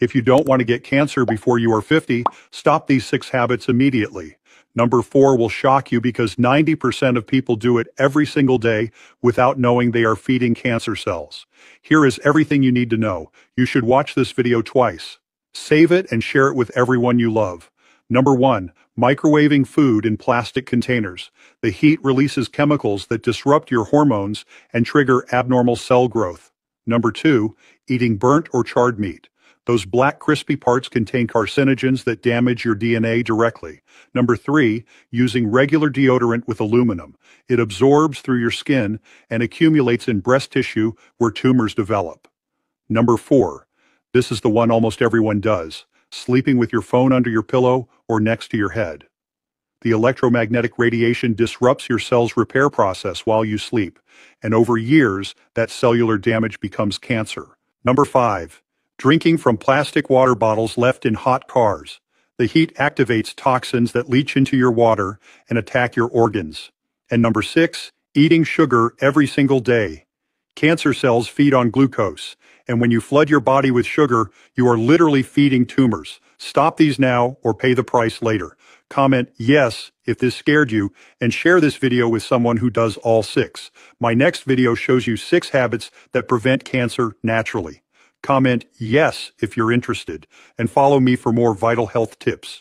If you don't want to get cancer before you are 50, stop these 6 habits immediately. Number 4 will shock you because 90% of people do it every single day without knowing they are feeding cancer cells. Here is everything you need to know. You should watch this video twice. Save it and share it with everyone you love. Number 1, microwaving food in plastic containers. The heat releases chemicals that disrupt your hormones and trigger abnormal cell growth. Number 2, eating burnt or charred meat. Those black crispy parts contain carcinogens that damage your DNA directly. Number 3, using regular deodorant with aluminum. It absorbs through your skin and accumulates in breast tissue where tumors develop. Number 4, this is the one almost everyone does. Sleeping with your phone under your pillow or next to your head. The electromagnetic radiation disrupts your cell's repair process while you sleep, and over years, that cellular damage becomes cancer. Number 5, drinking from plastic water bottles left in hot cars. The heat activates toxins that leach into your water and attack your organs. And number 6, eating sugar every single day. Cancer cells feed on glucose, and when you flood your body with sugar, you are literally feeding tumors. Stop these now or pay the price later. Comment yes if this scared you, and share this video with someone who does all 6. My next video shows you 6 habits that prevent cancer naturally. Comment yes if you're interested, and follow me for more vital health tips.